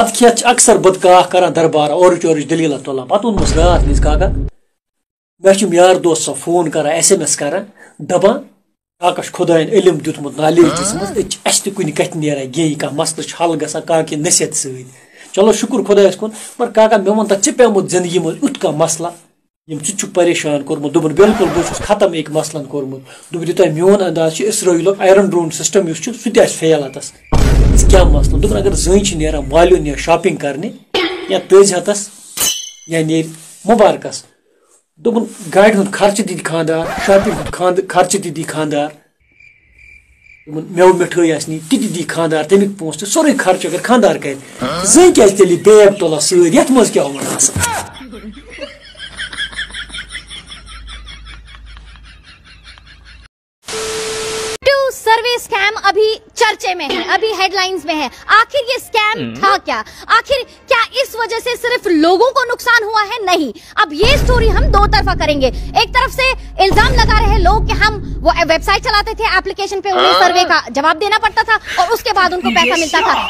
पत् खेत अक्सर बद का करान दरबार औरच औरच दलील तुलान पत् ओनमस रात वज काका मे यार दोस्त सो फोन करान एस एम एस करान दपान काकश खुदायन इलम दितमुत नॉलेज दिस कुन कथ ना गेय कह मसल हल गाक नसीहत सलो शुक्र खुदायस कुन पर काका मे वन तक पेमुत जिंदगी मे युत कह मसला यम चुक परेशान कोर्मुत दोपन बिल्कुल बहुत खत्म एक मसलन कोर्मुत दोपन यूतः मोन अंदाज इसराइल आयरन ड्रोन सिस्टम यह सह फेल अतस क्या मसलन दोपन अगर जन ना मालिन या शॉपिंग करने या तज हतस या ने मुबारकस दोपन गाड़ हूं खर्च दी खानदार शॉपिंग खर्च दी खानदार मेव मिठाई आसनी ती खानदार तमिक पोस सोरे खर्च अगर खानदार कर जन क्या तेल बैग तुला सत मे क्या सर्विस स्कैम अभी चर्चे में है, अभी हेडलाइंस में है। आखिर ये स्कैम था क्या? आखिर क्या इस वजह से सिर्फ लोगों को नुकसान हुआ है? नहीं, अब ये स्टोरी हम दो तरफा करेंगे। एक तरफ से इल्जाम लगा रहे लोग कि हम वो वेबसाइट चलाते थे, एप्लीकेशन पे उन्हें सर्वे का जवाब देना पड़ता था और उसके बाद उनको पैसा मिलता था।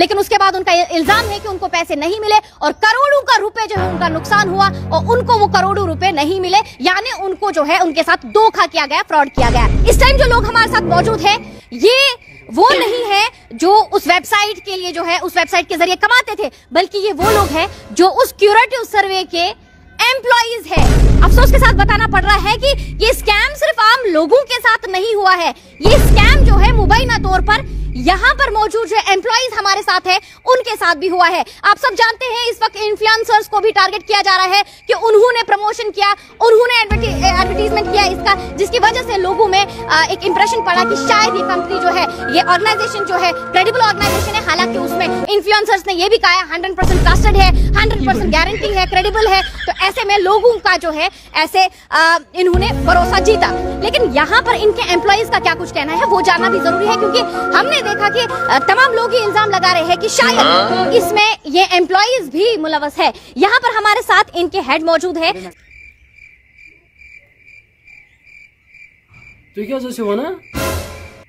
लेकिन उसके बाद उनका इल्जाम है कि उनको पैसे नहीं मिले और करोड़ों का रुपए जो है उनका नुकसान हुआ और उनको वो करोड़ों रुपए नहीं मिले, यानी उनको जो है उनके साथ धोखा किया गया, फ्रॉड किया गया। इस टाइम जो लोग हमारे साथ मौजूद हैं, ये वो नहीं है जो उस वेबसाइट के लिए जो है उस वेबसाइट के जरिए कमाते थे, बल्कि ये वो लोग हैं जो उस क्यूरेटिव सर्वे के एम्प्लॉइज है। अफसोस के साथ बताना पड़ रहा है कि ये स्कैम सिर्फ आम लोगों के साथ नहीं हुआ है। ये स्कैम जो है मुबैना तौर पर यहाँ पर मौजूद जो एम्प्लॉइज हमारे साथ है उनके साथ भी हुआ है। आप सब जानते हैं इस वक्त इन्फ्लुएंसर्स को भी टारगेट किया जा रहा है कि उन्होंने प्रमोशन किया, उन्होंने एडवर्टीजमेंट किया इसका, जिसकी वजह से लोगों में एक इंप्रेशन पड़ा कि शायद ये कंपनी जो है, ये ऑर्गेनाइजेशन जो है क्रेडिबल ऑर्गेनाइजेशन है। हालांकि उसमें इन्फ्लुएंसर्स ने यह भी कहा 100% ट्रस्टेड है, 100% गारंटी है, क्रेडिबल है। तो ऐसे में लोगों का जो है ऐसे इन्होंने भरोसा जीता। लेकिन यहाँ पर इनके एम्प्लॉइज का क्या कुछ कहना है वो जानना भी जरूरी है, क्योंकि हमने देखा कि तमाम लोग ये इल्जाम लगा रहे हैं कि शायद इसमें ये एम्प्लॉइज भी मुलवस है। यहाँ पर हमारे साथ इनके हेड मौजूद है। तो क्या सोचे हो ना?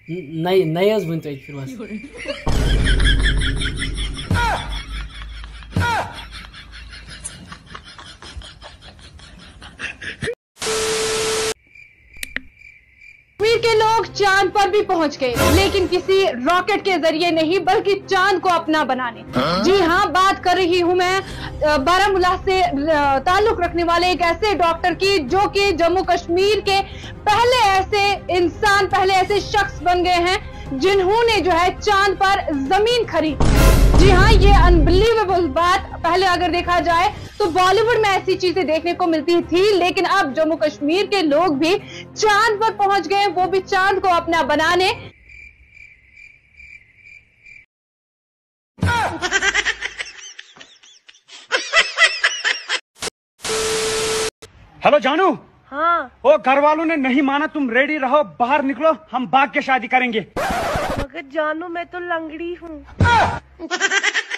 नहीं नहीं आज बनता है फिर वास। के लोग चांद पर भी पहुंच गए, लेकिन किसी रॉकेट के जरिए नहीं बल्कि चांद को अपना बनाने। जी हाँ, बात कर रही हूँ मैं बारामूला से ताल्लुक रखने वाले एक ऐसे डॉक्टर की जो कि जम्मू कश्मीर के पहले ऐसे शख्स बन गए हैं जिन्होंने जो है चांद पर जमीन खरीदी। जी हाँ, ये अनबिलीवेबल बात पहले अगर देखा जाए तो बॉलीवुड में ऐसी चीजें देखने को मिलती थी, लेकिन अब जम्मू कश्मीर के लोग भी चांद पर पहुंच गए, वो भी चांद को अपना बनाने। हेलो जानू। हाँ, वो घर वालों ने नहीं माना, तुम रेडी रहो, बाहर निकलो, हम भाग के शादी करेंगे। जानू मैं तो लंगड़ी हूँ।